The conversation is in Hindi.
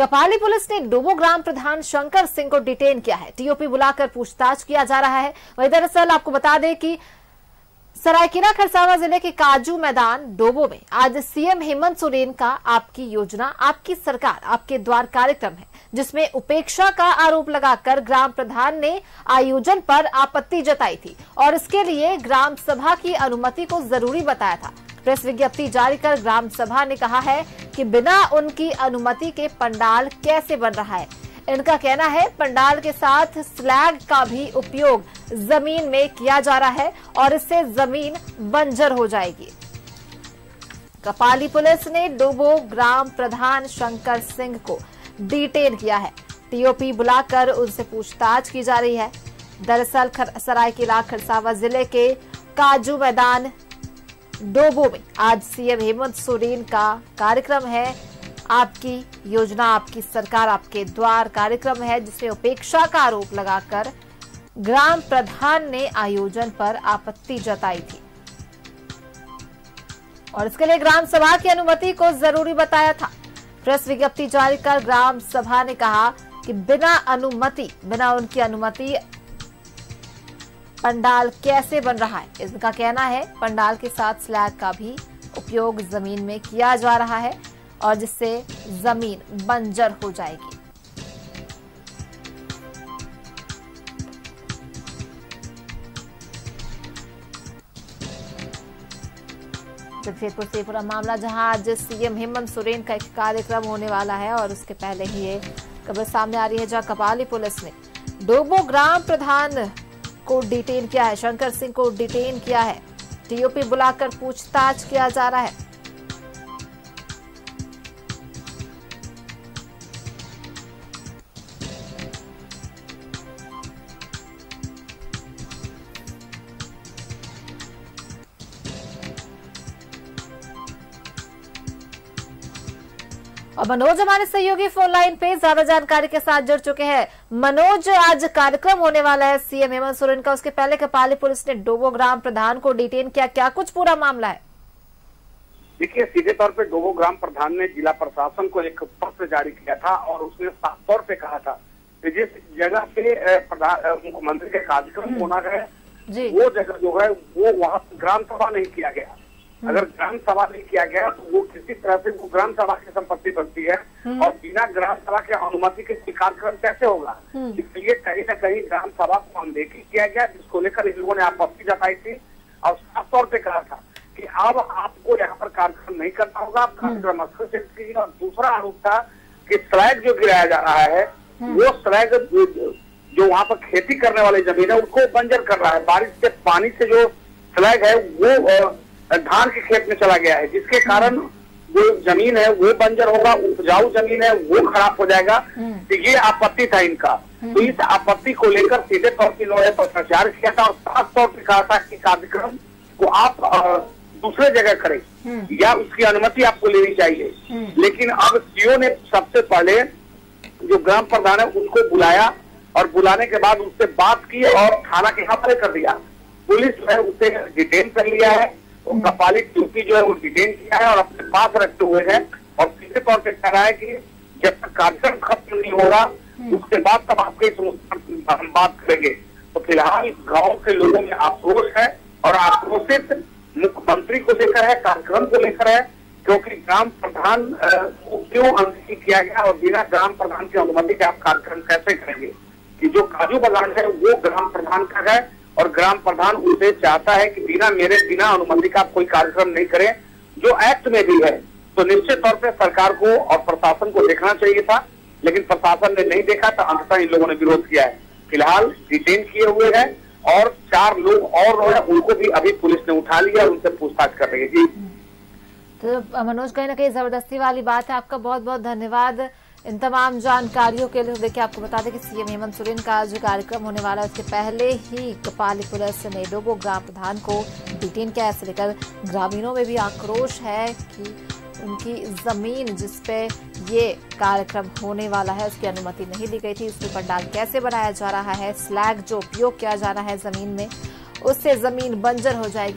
कपाली पुलिस ने डोबो ग्राम प्रधान शंकर सिंह को डिटेन किया है। टीओपी बुलाकर पूछताछ किया जा रहा है। वही दरअसल आपको बता दें कि सरायकेला खरसावा जिले के काजू मैदान डोबो में आज सीएम हेमंत सोरेन का आपकी योजना आपकी सरकार आपके द्वार कार्यक्रम है, जिसमें उपेक्षा का आरोप लगाकर ग्राम प्रधान ने आयोजन पर आपत्ति जताई थी और इसके लिए ग्राम सभा की अनुमति को जरूरी बताया था। प्रेस विज्ञप्ति जारी कर ग्राम सभा ने कहा है कि बिना उनकी अनुमति के पंडाल कैसे बन रहा है। इनका कहना है पंडाल के साथ स्लैग का भी उपयोग जमीन में किया जा रहा है और इससे जमीन बंजर हो जाएगी। कपाली पुलिस ने डोबो ग्राम प्रधान शंकर सिंह को डिटेन किया है। टीओपी बुलाकर उनसे पूछताछ की जा रही है। दरअसल सरायकेला खरसावा जिले के काजू मैदान डोबो में आज सीएम हेमंत सोरेन का कार्यक्रम है। आपकी योजना आपकी सरकार आपके द्वार कार्यक्रम है, जिसमें उपेक्षा का आरोप लगाकर ग्राम प्रधान ने आयोजन पर आपत्ति जताई थी और इसके लिए ग्राम सभा की अनुमति को जरूरी बताया था। प्रेस विज्ञप्ति जारी कर ग्राम सभा ने कहा कि बिना उनकी अनुमति पंडाल कैसे बन रहा है। इसका कहना है पंडाल के साथ स्लैग का भी उपयोग जमीन में किया जा रहा है और जिससे जमीन बंजर हो जाएगी। जमशेदपुर से पूरा मामला, जहां आज सीएम हेमंत सोरेन का एक कार्यक्रम होने वाला है और उसके पहले ही ये खबर सामने आ रही है, जहां कपाली पुलिस ने डोबो ग्राम प्रधान को डिटेन किया है, शंकर सिंह को डिटेन किया है। टीओपी बुलाकर पूछताछ किया जा रहा है। और मनोज हमारे सहयोगी फोन लाइन पे ज्यादा जानकारी के साथ जुड़ चुके हैं। मनोज, आज कार्यक्रम होने वाला है सीएम हेमंत सोरेन का, उसके पहले कपाली पुलिस ने डोबो ग्राम प्रधान को डिटेन किया, क्या कुछ पूरा मामला है? देखिए, सीधे तौर पे डोबो ग्राम प्रधान ने जिला प्रशासन को एक पत्र जारी किया था और उसने साफ तौर पे कहा था कि जिस जगह पे मुख्यमंत्री के कार्यक्रम होना है वो जगह जो है वो वहाँ ग्राम सभा नहीं किया गया। अगर ग्राम सभा नहीं किया गया तो वो किसी तरह से वो ग्राम सभा की संपत्ति बनती है और बिना ग्राम सभा के अनुमति के कार्यक्रम कैसे होगा। इसलिए कहीं ना कहीं ग्राम सभा को अनदेखी किया गया, जिसको लेकर इन लोगों ने आपत्ति जताई थी और साफ तौर पे कहा था कि अब आपको यहाँ पर कार्यक्रम नहीं करना होगा, आप कार्यक्रम स्थल से कीजिए। और दूसरा आरोप था कि स्लैग जो गिराया जा रहा है वो स्लैग जो वहाँ पर खेती करने वाली जमीन है उनको बंजर कर रहा है। बारिश के पानी से जो स्लैग है वो धान के खेत में चला गया है, जिसके कारण जो जमीन है वो बंजर होगा, उपजाऊ जमीन है वो खराब हो जाएगा। तो ये आपत्ति था इनका। तो इस आपत्ति को लेकर सीधे तौर पर इन्होंने पत्राचार किया था और साफ तौर पर कहा था कि कार्यक्रम को आप दूसरे जगह करें या उसकी अनुमति आपको लेनी चाहिए। लेकिन अब सीओ ने सबसे पहले जो ग्राम प्रधान है उनको बुलाया और बुलाने के बाद उससे बात की और थाना के हवाले कर दिया। पुलिस ने उसे डिटेन कर लिया है, कपाली चौकी जो है वो डिटेन किया है और अपने पास रखते हुए हैं और सीधे तौर पर कह रहा है कि जब तक कार्यक्रम खत्म नहीं होगा उसके बाद तब आपके इस मुद्दे पर हम बात करेंगे। तो फिलहाल गांव के लोगों में आक्रोश है और आक्रोशित मुख्यमंत्री को लेकर है, कार्यक्रम को लेकर है, क्योंकि ग्राम प्रधान को क्यों अनदेखी किया गया और बिना ग्राम प्रधान की अनुमति के आप कार्यक्रम कैसे करेंगे। कि जो काजू बागान है वो ग्राम प्रधान का है और ग्राम प्रधान उसे चाहता है कि बिना अनुमति का आप कोई कार्यक्रम नहीं करें, जो एक्ट में भी है। तो निश्चित तौर पे सरकार को और प्रशासन को देखना चाहिए था, लेकिन प्रशासन ने नहीं देखा तो अंततः इन लोगों ने विरोध किया है। फिलहाल डिटेन किए हुए हैं और 4 लोग और उनको भी अभी पुलिस ने उठा लिया, उनसे पूछताछ कर रही है। जी तो मनोज, कहीं ना कहीं जबरदस्ती वाली बात है। आपका बहुत बहुत धन्यवाद इन तमाम जानकारियों के लिए। देखिए, आपको बता दें कि सीएम हेमंत सोरेन का जो कार्यक्रम होने वाला है उसके पहले ही कपाली पुलिस ने डोबो ग्राम प्रधान को डिटेन किया। इसे लेकर ग्रामीणों में भी आक्रोश है कि उनकी जमीन जिसपे ये कार्यक्रम होने वाला है उसकी अनुमति नहीं दी गई थी, इसमें पंडाल कैसे बनाया जा रहा है, स्लैग जो उपयोग किया जा रहा है जमीन में उससे जमीन बंजर हो जाएगी।